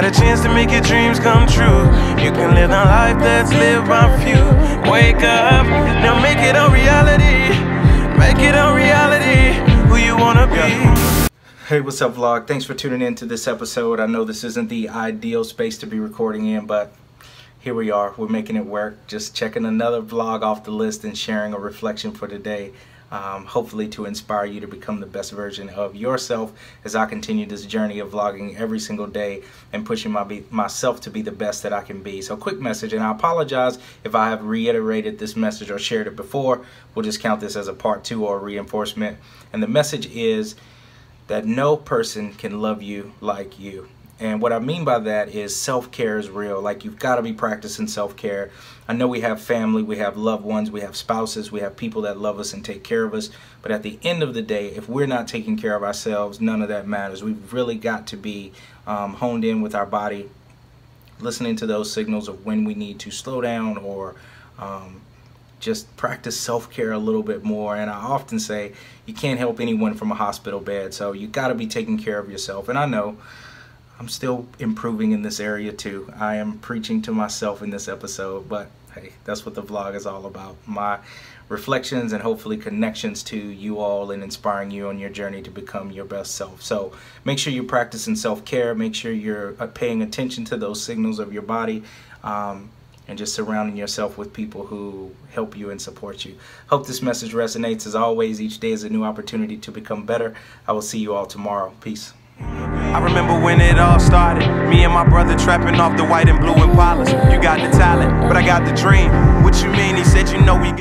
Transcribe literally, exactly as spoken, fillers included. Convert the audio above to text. got a chance to make your dreams come true. You can live a life that's lived by few. Wake up, now make it a reality. Make it a reality, who you wanna be. Hey, what's up, vlog? Thanks for tuning in to this episode. I know this isn't the ideal space to be recording in, but here we are. We're making it work. Just checking another vlog off the list and sharing a reflection for today. Um, hopefully to inspire you to become the best version of yourself as I continue this journey of vlogging every single day and pushing my be myself to be the best that I can be. So quick message, and I apologize if I have reiterated this message or shared it before. We'll just count this as a part two or a reinforcement. And the message is that no person can love you like you. And what I mean by that is self-care is real. Like, you've got to be practicing self-care. I know we have family, we have loved ones, we have spouses, we have people that love us and take care of us. But at the end of the day, if we're not taking care of ourselves, none of that matters. We've really got to be um, honed in with our body, listening to those signals of when we need to slow down or um, just practice self-care a little bit more. And I often say you can't help anyone from a hospital bed. So you got to be taking care of yourself. And I know I'm still improving in this area too. I am preaching to myself in this episode, but hey, that's what the vlog is all about. My reflections and hopefully connections to you all and inspiring you on your journey to become your best self. So make sure you're practicing self-care. Make sure you're paying attention to those signals of your body. Um, and just surrounding yourself with people who help you and support you. Hope this message resonates. As always, each day is a new opportunity to become better. I will see you all tomorrow. Peace. I remember when it all started, me and my brother trapping off the white and blue Impalas. You got the talent, but I got the dream. What you mean? He said, you know we